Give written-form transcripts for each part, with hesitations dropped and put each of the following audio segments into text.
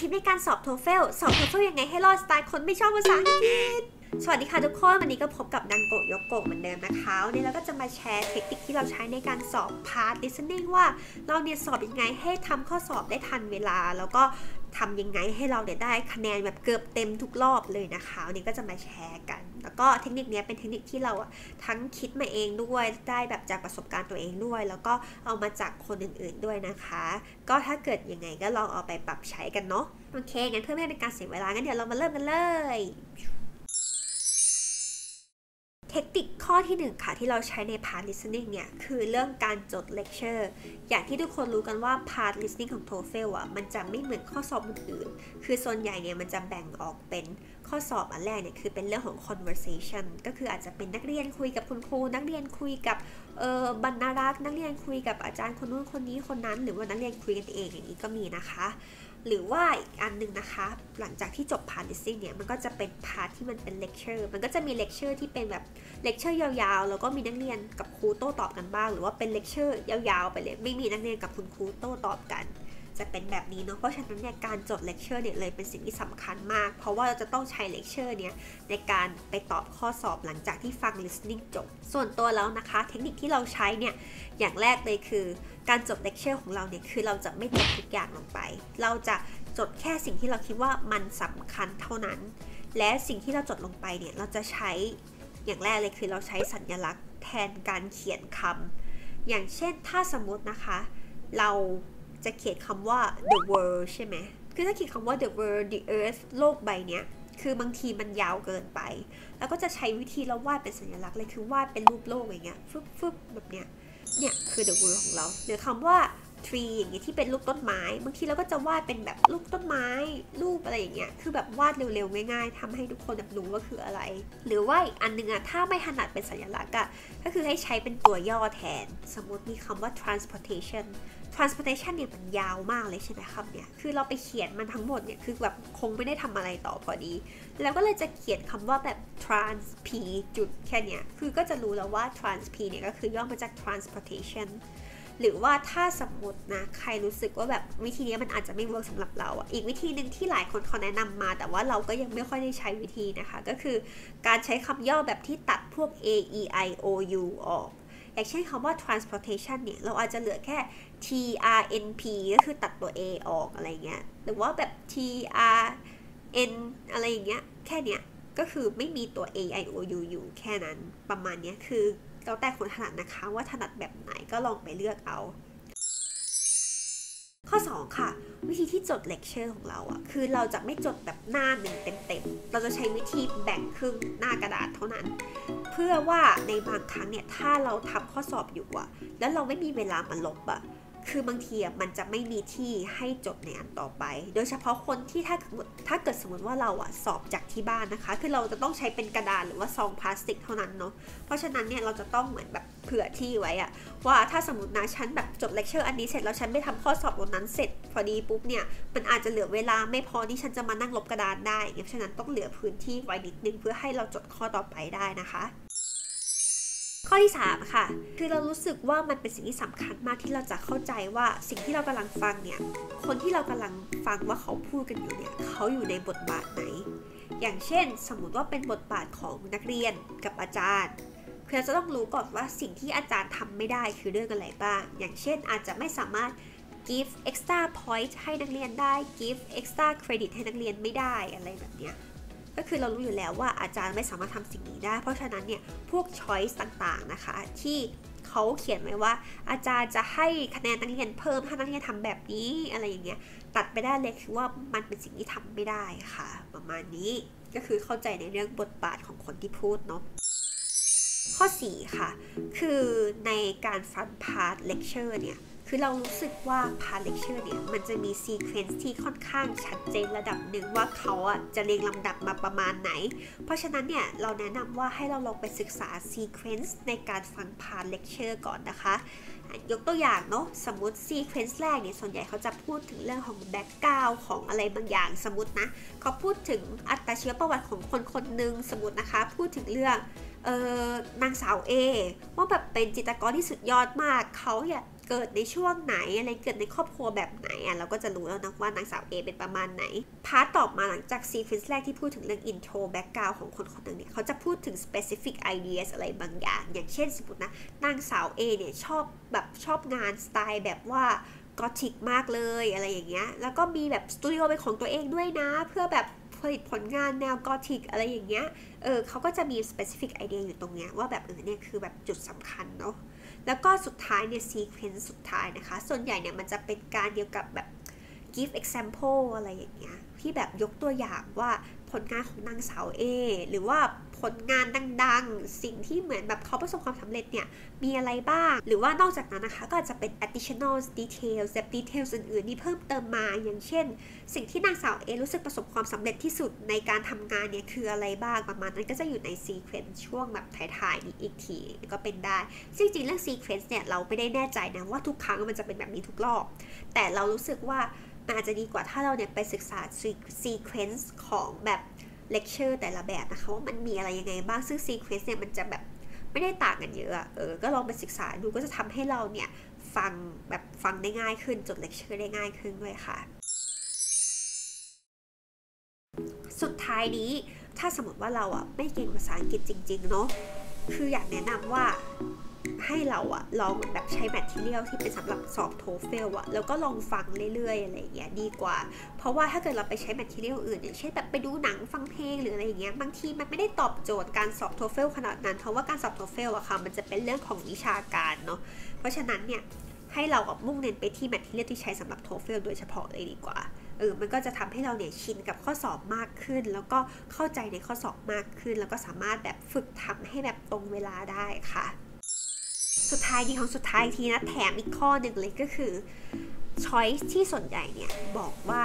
ทิปในการสอบ TOEFL สอบ TOEFL ยังไงให้รอดสไตล์คนไม่ชอบภาษาอังกฤษสวัสดีค่ะทุกคนวันนี้ก็พบกับดังโกะยกโกะเหมือนเดิมนะคะวันนี้เราก็จะมาแชร์เทคนิคที่เราใช้ในการสอบ Part Listening ว่าเราเนี่ยสอบยังไงให้ทำข้อสอบได้ทันเวลาแล้วก็ทำยังไงให้เราได้คะแนนแบบเกือบเต็มทุกรอบเลยนะคะวันนี้ก็จะมาแชร์กันแล้วก็เทคนิคนี้เป็นเทคนิคที่เราทั้งคิดมาเองด้วยได้แบบจากประสบการณ์ตัวเองด้วยแล้วก็เอามาจากคนอื่นๆด้วยนะคะก็ถ้าเกิดยังไงก็ลองเอาไปปรับใช้กันเนาะโอเคงั้นเพื่อไม่ให้เป็นการเสียเวลางั้นเดี๋ยวเรามาเริ่มกันเลยเทคนิคข้อที่1ค่ะที่เราใช้ใน Part Listening เนี่ยคือเรื่องการจด Lecture อย่างที่ทุกคนรู้กันว่า Part Listening ของ TOEFL มันจะไม่เหมือนข้อสอบอื่นๆคือส่วนใหญ่เนี่ยมันจะแบ่งออกเป็นข้อสอบอันแรกเนี่ยคือเป็นเรื่องของ Conversation ก็คืออาจจะเป็นนักเรียนคุยกับคุณครูนักเรียนคุยกับบรรณารักษ์นักเรียนคุยกับอาจารย์คนนู้นคนนี้คนนั้นหรือว่านักเรียนคุยกันเองอย่างนี้ก็มีนะคะหรือว่าอีกอันหนึ่งนะคะหลังจากที่จบ Part Listening เนี่ยมันก็จะเป็นพาร์ทที่มันเป็น Lecture มันก็จะมี Lecture ที่เป็นแบบLecture ยาวๆแล้วก็มีนักเรียนกับครูโต้ตอบกันบ้างหรือว่าเป็น Lecture ยาวๆไปเลยไม่มีนักเรียนกับคุณครูโต้ตอบกันจะเป็นแบบนี้เนาะเพราะฉะนั้นเนี่ยการจด Lecture เนี่ยเลยเป็นสิ่งที่สำคัญมากเพราะว่าเราจะต้องใช้ Lecture เนี่ยในการไปตอบข้อสอบหลังจากที่ฟัง Listening จบส่วนตัวแล้วนะคะเทคนิคที่เราใช้เนี่ยอย่างแรกเลยคือการจด Lecture ของเราเนี่ยคือเราจะไม่จดทุกอย่างลงไปเราจะจดแค่สิ่งที่เราคิดว่ามันสำคัญเท่านั้นและสิ่งที่เราจดลงไปเนี่ยเราจะใช้อย่างแรกเลยคือเราใช้สัญลักษณ์แทนการเขียนคำอย่างเช่นถ้าสมมตินะคะเราจะเขียนคำว่า the world ใช่ไหมคือถ้าเขียนคำว่า the world the earth โลกใบเนี้ยคือบางทีมันยาวเกินไปแล้วก็จะใช้วิธีเราวาดเป็นสัญลักษณ์เลยคือวาดเป็นรูปโลกอย่างเงี้ยฟึบฟึบแบบเนี้ยเนี่ยคือ the world ของเราหรือคำว่า tree อย่างเงี้ยที่เป็นรูปต้นไม้บางทีเราก็จะวาดเป็นแบบรูปต้นไม้รูปอะไรอย่างเงี้ยคือแบบวาดเร็วๆง่ายๆทำให้ทุกคนแบบรู้ว่าคืออะไรหรือว่าอีกอันนึงอะถ้าไม่ถนัดเป็นสัญลักษณ์อะก็คือให้ใช้เป็นตัวย่อแทนสมมติมีคำว่า transportation เนี่ยมันยาวมากเลยใช่ไหมครับเนี่ยคือเราไปเขียนมันทั้งหมดเนี่ยคือแบบคงไม่ได้ทำอะไรต่อพอดีแล้วก็เลยจะเขียนคำว่าแบบ trans p จุดแค่เนี้ยคือก็จะรู้แล้วว่า trans p เนี่ยก็คือย่อมาจาก transportationหรือว่าถ้าสมมตินะใครรู้สึกว่าแบบวิธีนี้มันอาจจะไม่เวิร์กสำหรับเราอ่ะอีกวิธีหนึ่งที่หลายคนเขาแนะนำมาแต่ว่าเราก็ยังไม่ค่อยได้ใช้วิธีนะคะก็คือการใช้คำย่อแบบที่ตัดพวก a e i o u ออกอย่างเช่นคำว่า transportation เนี่ยเราอาจจะเหลือแค่ t r n p ก็คือตัดตัว a ออกอะไรเงี้ยหรือว่าแบบ t r n อะไรอย่างเงี้ยแค่เนี้ยก็คือไม่มีตัว a i o u อยู่แค่นั้นประมาณเนี้ยคือแล้วแต่คนถนัดนะคะว่าถนัดแบบไหนก็ลองไปเลือกเอาข้อ2ค่ะวิธีที่จดเลคเชอร์ของเราอะคือเราจะไม่จดแบบหน้าหนึ่งเต็มๆเราจะใช้วิธีแบ่งครึ่งหน้ากระดาษเท่านั้นเพื่อว่าในบางครั้งเนี่ยถ้าเราทำข้อสอบอยู่อะแล้วเราไม่มีเวลามาลบอะคือบางทีมันจะไม่มีที่ให้จดในอันต่อไปโดยเฉพาะคนที่ถ้าเกิดสมมติว่าเราอะสอบจากที่บ้านนะคะคือเราจะต้องใช้เป็นกระดาษหรือว่าซองพลาสติกเท่านั้นเนาะเพราะฉะนั้นเนี่ยเราจะต้องเหมือนแบบเผื่อที่ไว้อะว่าถ้าสมมตินะฉันแบบจบเลคเชอร์อันนี้เสร็จแล้วฉันไปทำข้อสอบวันนั้นเสร็จพอดีปุ๊บเนี่ยมันอาจจะเหลือเวลาไม่พอที่ฉันจะมานั่งลบกระดานได้เพราะฉะนั้นต้องเหลือพื้นที่ไว้นิดนึงเพื่อให้เราจดข้อต่อไปได้นะคะข้อที่3ค่ะคือเรารู้สึกว่ามันเป็นสิ่งที่สำคัญมากที่เราจะเข้าใจว่าสิ่งที่เรากำลังฟังเนี่ยคนที่เรากำลังฟังว่าเขาพูดกันอยู่เนี่ยเขาอยู่ในบทบาทไหนอย่างเช่นสมมติว่าเป็นบทบาทของนักเรียนกับอาจารย์คือเราจะต้องรู้ก่อนว่าสิ่งที่อาจารย์ทำไม่ได้คือเรื่องอะไรบ้างอย่างเช่นอาจจะไม่สามารถ give extra point ให้นักเรียนได้ give extra credit ให้นักเรียนไม่ได้อะไรแบบเนี้ยก็คือเรารู้อยู่แล้วว่าอาจารย์ไม่สามารถทำสิ่งนี้ได้เพราะฉะนั้นเนี่ยพวก choice ต่างๆนะคะที่เขาเขียนไว้ว่าอาจารย์จะให้คะแนนนักเรียนเพิ่มถ้านักเรียนทำแบบนี้อะไรอย่างเงี้ยตัดไปได้เลยคือว่ามันเป็นสิ่งที่ทำไม่ได้ค่ะประมาณนี้ก็คือเข้าใจในเรื่องบทบาทของคนที่พูดเนาะข้อ4ค่ะคือในการฟัง part lecture เนี่ยคือเรารู้สึกว่า Part Lecture เนี่ยมันจะมีซีเควนซ์ที่ค่อนข้างชัดเจนระดับหนึ่งว่าเขาจะเรียงลำดับมาประมาณไหนเพราะฉะนั้นเนี่ยเราแนะนำว่าให้เราลองไปศึกษาซีเควนซ์ในการฟัง Part Lecture ก่อนนะคะยกตัวอย่างเนาะสมมติซีเควนซ์แรกเนี่ยส่วนใหญ่เขาจะพูดถึงเรื่องของแบ็กกราวด์ของอะไรบางอย่างสมมตินะเขาพูดถึงอัตราชีวประวัติของคนคนหนึ่งสมมตินะคะพูดถึงเรื่องนางสาว A ว่าแบบเป็นจิตรกรที่สุดยอดมากเขาเนี่ย เกิดในช่วงไหนอะไรเกิดในครอบครัวแบบไหนอ่ะเราก็จะรู้แล้วนะว่านางสาว A เป็นประมาณไหนพาร์ทต่อมาหลังจากซีเควนซ์แรกที่พูดถึงเรื่อง intro background ของคนคนหนึ่งเนี่ยเขาจะพูดถึง specific ideas อะไรบางอย่างอย่างเช่นสมมตินะนางสาว A เนี่ยชอบงานสไตล์แบบว่ากอธิกมากเลยอะไรอย่างเงี้ยแล้วก็มีแบบสตูดิโอเป็นของตัวเองด้วยนะเพื่อแบบผลิตผลงานแนวกอธิกอะไรอย่างเงี้ยเขาก็จะมี specific idea อยู่ตรงเนี้ยว่าแบบเนี่ยคือแบบจุดสำคัญเนาะแล้วก็สุดท้ายเนี่ยซีเควนซ์สุดท้ายนะคะส่วนใหญ่เนี่ยมันจะเป็นการเกี่ยวกับแบบ give example อะไรอย่างเงี้ยที่แบบยกตัวอย่างว่าผลงานของนางสาว A หรือว่าผลงานดังๆสิ่งที่เหมือนแบบเขาประสบความสำเร็จเนี่ยมีอะไรบ้างหรือว่านอกจากนั้นนะคะก็จะเป็น additional details แบบ details อื่นๆที่เพิ่มเติมมาอย่างเช่นสิ่งที่นางสาว A รู้สึกประสบความสำเร็จที่สุดในการทำงานเนี่ยคืออะไรบ้างประมาณนั้นก็จะอยู่ใน sequence ช่วงแบบท้ายๆนี้อีกทีก็เป็นได้ซึ่งจริงเรื่อง sequence เนี่ยเราไม่ได้แน่ใจนะว่าทุกครั้งมันจะเป็นแบบนี้ทุกรอบแต่เรารู้สึกว่าอาจจะดีกว่าถ้าเราเนี่ยไปศึกษา sequence ของแบบเลคเชอร์แต่ละแบบนะคะว่ามันมีอะไรยังไงบ้างซึ่ง sequence เนี่ยมันจะแบบไม่ได้ต่างกันเยอะก็ลองไปศึกษาดูก็จะทำให้เราเนี่ยฟังได้ง่ายขึ้นจดเลคเชอร์ได้ง่ายขึ้นด้วยค่ะสุดท้ายนี้ถ้าสมมติว่าเราอ่ะไม่เก่งภาษาอังกฤษจริงๆเนาะคืออยากแนะนำว่าให้เราอะลองแบบใช้แมททีเรียลที่เป็นสำหรับสอบ TOEFL อะแล้วก็ลองฟังเรื่อยๆอะไรอย่างเงี้ยดีกว่าเพราะว่าถ้าเกิดเราไปใช้แมททีเรียลอื่นอย่างเช่นแบบไปดูหนังฟังเพลงหรืออะไรอย่างเงี้ยบางทีมันไม่ได้ตอบโจทย์การสอบ TOEFL ขนาดนั้นเพราะว่าการสอบ TOEFL อะค่ะมันจะเป็นเรื่องของวิชาการเนาะเพราะฉะนั้นเนี่ยให้เราแบบมุ่งเน้นไปที่แมททีเรียลที่ใช้สำหรับ TOEFL โดยเฉพาะเลยดีกว่ามันก็จะทำให้เราเนี่ยชินกับข้อสอบมากขึ้นแล้วก็เข้าใจในข้อสอบมากขึ้นแล้วก็สามารถแบบฝึกทำให้แบบตรงเวลาได้ค่ะสุดท้ายดีของสุดท้ายทีนะแถมอีกข้อหนึ่งเลยก็คือ choice ที่ส่วนใหญ่เนี่ยบอกว่า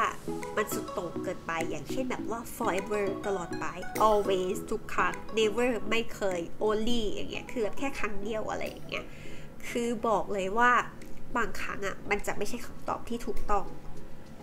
มันสุดโต่งเกินไปอย่างเช่นแบบว่า forever ตลอดไป always ทุกครั้ง never ไม่เคย only อย่างเงี้ยคือแบบแค่ครั้งเดียวอะไรอย่างเงี้ยคือบอกเลยว่าบางครั้งอ่ะมันจะไม่ใช่คำตอบที่ถูกต้อง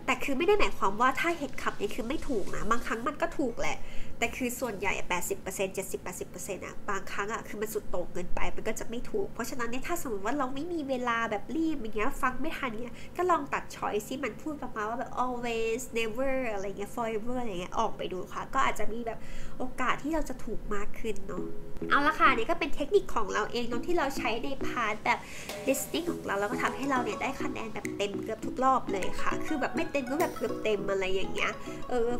แต่คือไม่ได้หมายความว่าถ้าเหตุขับนี่คือไม่ถูกนะบางครั้งมันก็ถูกแหละแต่คือส่วนใหญ่ 80% 70 80% นะบางครั้งอ่ะคือมันสุดโต่งเกินไปมันก็จะไม่ถูกเพราะฉะนั้นเนี่ยถ้าสมมติว่าเราไม่มีเวลาแบบรีบอย่างเงี้ยฟังไม่ทันเนี่ยก็ลองตัด choice ที่มันพูดประมาณว่าแบบ always never อะไรเงี้ย forever อะไรเงี้ยออกไปดูค่ะก็อาจจะมีแบบโอกาสที่เราจะถูกมากขึ้นเนาะเอาละค่ะนี่ก็เป็นเทคนิคของเราเองที่เราใช้ในพาร์ทแบบ listening ของเราแล้วก็ทำให้เราเนี่ยได้คะแนนแบบเต็มเกือบทุกรอบเลยค่ะคือแบบไม่เต็มก็แบบเกือบเต็มอะไรอย่างเงี้ย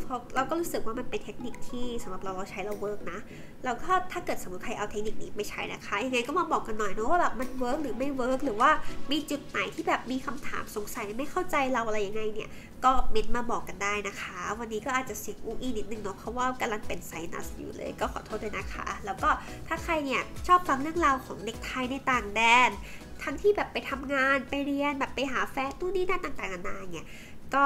พอเราก็รู้สึกว่ามันเป็นเทคนิคที่สำหรับเราใช้เราเวิร์กนะแล้วก็ถ้าเกิดสมมติใครเอาเทคนิคนี้ไปใช้นะคะยังไงก็มาบอกกันหน่อยนะว่าแบบมันเวิร์กหรือไม่เวิร์กหรือว่ามีจุดไหนที่แบบมีคำถามสงสัยไม่เข้าใจเราอะไรยังไงเนี่ยก็เมนต์มาบอกกันได้นะคะวันนี้ก็อาจจะเสียงอู้อี้นิดนึงเนาะเพราะว่ากำลังเป็นไซนัสอยู่เลยก็ขอโทษด้วยนะคะแล้วก็ถ้าใครเนี่ยชอบฟังเรื่องราวของเด็กไทยในต่างแดนทั้งที่แบบไปทำงานไปเรียนแบบไปหาแฟนตู้นี่นั่นต่างๆนานาเนี่ยก็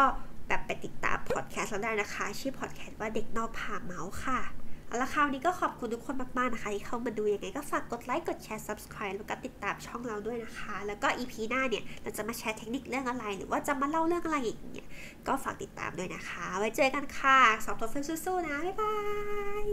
แบบไปติดตามพอดแคสต์เราได้นะคะชื่อพอดแคสต์ว่าเด็กนอกพาเมาส์ค่ะเอาละคราวนี้ก็ขอบคุณทุกคนมากๆนะคะที่เข้ามาดูยังไงก็ฝากกดไลค์กดแชร์ subscribe แล้วก็ติดตามช่องเราด้วยนะคะแล้วก็ EP หน้าเนี่ยเราจะมาแชร์เทคนิคเรื่องอะไรหรือว่าจะมาเล่าเรื่องอะไรอย่างเงี้ยก็ฝากติดตามด้วยนะคะไว้เจอกันค่ะสอบ TOEFL สู้ๆนะบ๊ายบาย